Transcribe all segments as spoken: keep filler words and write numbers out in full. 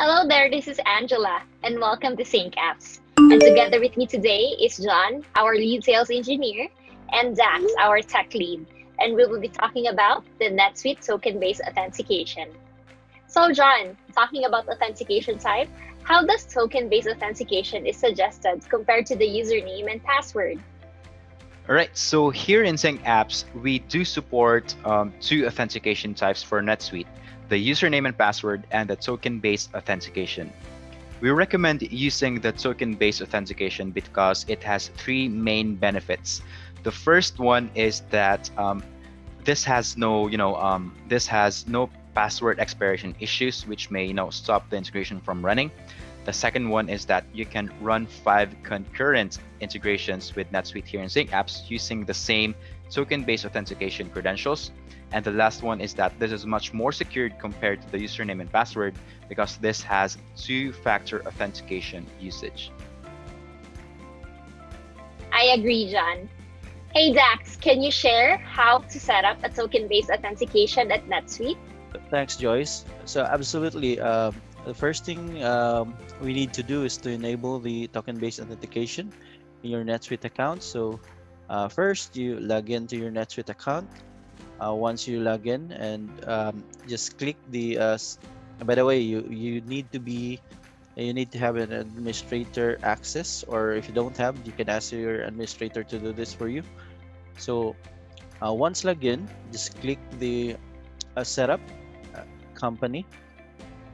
Hello there, this is Angela, and welcome to SyncApps. And together with me today is John, our lead sales engineer, and Dax, our tech lead. And we will be talking about the NetSuite token-based authentication. So John, talking about authentication type, how does token-based authentication is suggested compared to the username and password? All right, so here in SyncApps, we do support um, two authentication types for NetSuite, the username and password and the token-based authentication. We recommend using the token-based authentication because it has three main benefits. The first one is that um, this has no, you know, um, this has no password expiration issues, which may, you know, stop the integration from running. The second one is that you can run five concurrent integrations with NetSuite here in SyncApps using the same token-based authentication credentials. And the last one is that this is much more secured compared to the username and password because this has two-factor authentication usage. I agree, John. Hey, Dax, can you share how to set up a token-based authentication at NetSuite? Thanks, Joyce. So absolutely. Uh... The first thing um, we need to do is to enable the token-based authentication in your NetSuite account. So uh, first, you log in to your NetSuite account. Uh, once you log in, and um, just click the. Uh, by the way, you you need to be, you need to have an administrator access, or if you don't have, you can ask your administrator to do this for you. So uh, once log in, just click the uh, setup uh, company.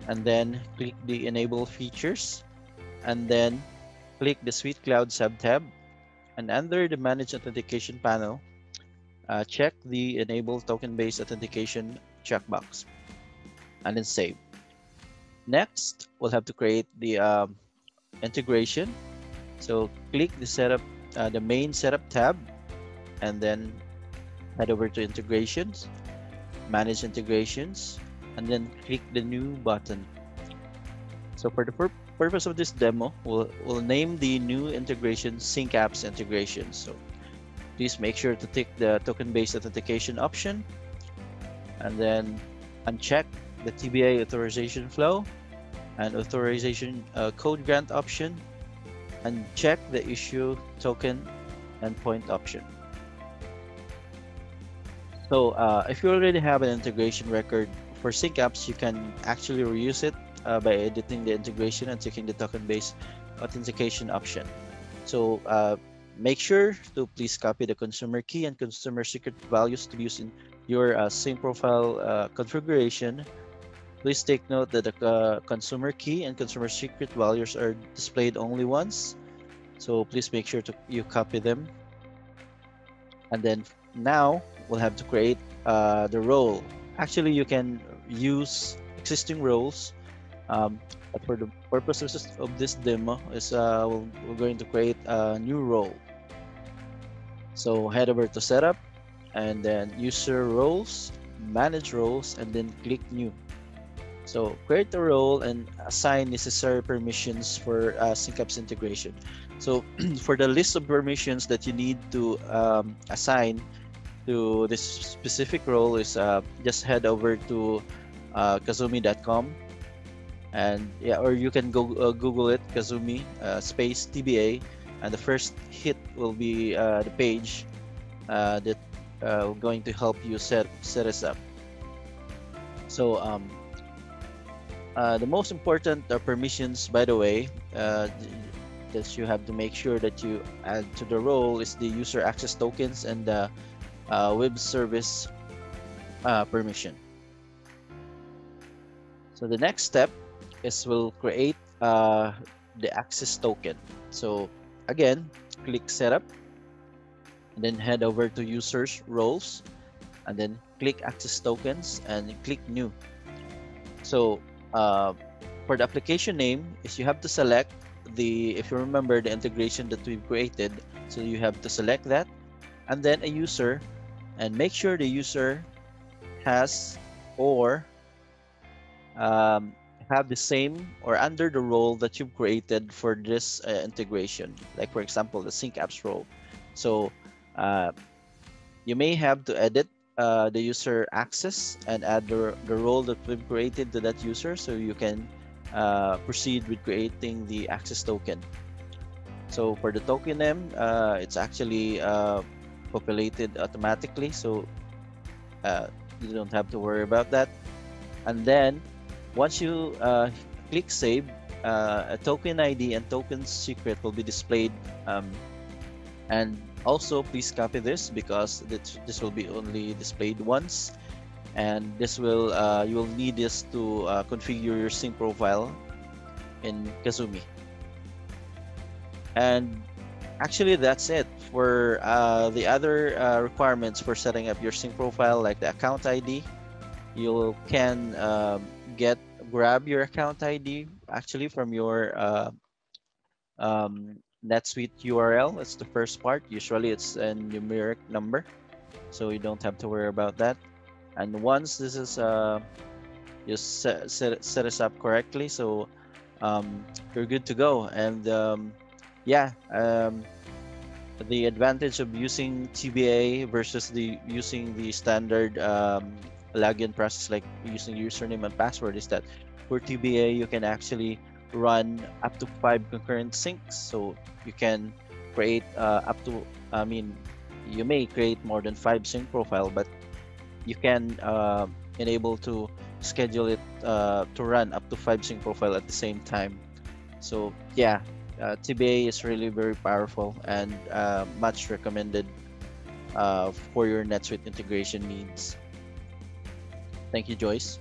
And then click the enable features, and then click the SuiteCloud subtab, and under the manage authentication panel, uh, check the enable token-based authentication checkbox, and then save. Next, we'll have to create the uh, integration. So click the setup, uh, the main setup tab, and then head over to integrations, manage integrations, and then click the new button. So for the pur purpose of this demo, we'll, we'll name the new integration SyncApps integration. So please make sure to tick the token-based authentication option and then uncheck the T B A authorization flow and authorization uh, code grant option, and check the issue token endpoint option. So uh, if you already have an integration record, for SyncApps, you can actually reuse it uh, by editing the integration and checking the token-based authentication option. So uh, make sure to please copy the consumer key and consumer secret values to use in your uh, Sync profile uh, configuration. Please take note that the uh, consumer key and consumer secret values are displayed only once. So please make sure to you copy them. And then now we'll have to create uh, the role. Actually, you can use existing roles, um, but for the purposes of this demo is uh, we're going to create a new role. So head over to setup and then user roles, manage roles, and then click new. So create the role and assign necessary permissions for uh, SyncApps integration. So for the list of permissions that you need to um, assign to this specific role is uh, just head over to uh, Cazoomi dot com, and yeah, or you can go uh, Google it, Cazoomi uh, space T B A, and the first hit will be uh, the page uh, that uh, we're going to help you set set us up. So um, uh, the most important uh, permissions, by the way, uh, that you have to make sure that you add to the role is the user access tokens and the uh, Uh, web service uh, permission. So the next step is we'll create uh, the access token. So again, click setup and then head over to users roles and then click access tokens and click new. So uh, for the application name is you have to select the, if you remember the integration that we've created, so you have to select that and then a user, and make sure the user has or um, have the same or under the role that you've created for this uh, integration, like for example the SyncApps role. So uh, you may have to edit uh, the user access and add the, the role that we've created to that user, so you can uh, proceed with creating the access token. So for the token name, uh, it's actually uh, populated automatically, so uh, you don't have to worry about that. And then once you uh, click save, uh, a token I D and token secret will be displayed. Um, and also please copy this, because this, this will be only displayed once, and this will uh, you will need this to uh, configure your sync profile in Cazoomi. And actually that's it for uh, the other uh, requirements for setting up your sync profile, like the account I D. You can um, get grab your account I D actually from your uh, um, NetSuite U R L. It's the first part. Usually it's a numeric number, so you don't have to worry about that. And once this is uh, just set, set, set us up correctly, so um, you're good to go. And um, yeah, um, the advantage of using T B A versus the using the standard um, login process, like using username and password, is that for T B A you can actually run up to five concurrent syncs. So you can create uh, up to, I mean, you may create more than five sync profile, but you can uh, enable to schedule it uh, to run up to five sync profile at the same time. So yeah, uh, T B A is really very powerful and uh, much recommended uh, for your NetSuite integration needs. Thank you, Joyce.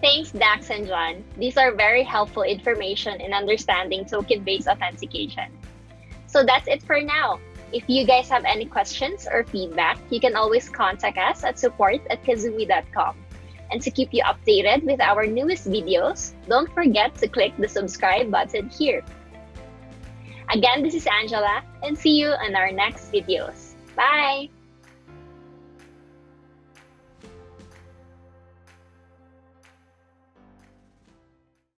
Thanks, Dax and John. These are very helpful information in understanding token-based authentication. So that's it for now. If you guys have any questions or feedback, you can always contact us at support at cazoomi dot com. And to keep you updated with our newest videos, don't forget to click the subscribe button here. Again, this is Angela, and see you in our next videos. Bye!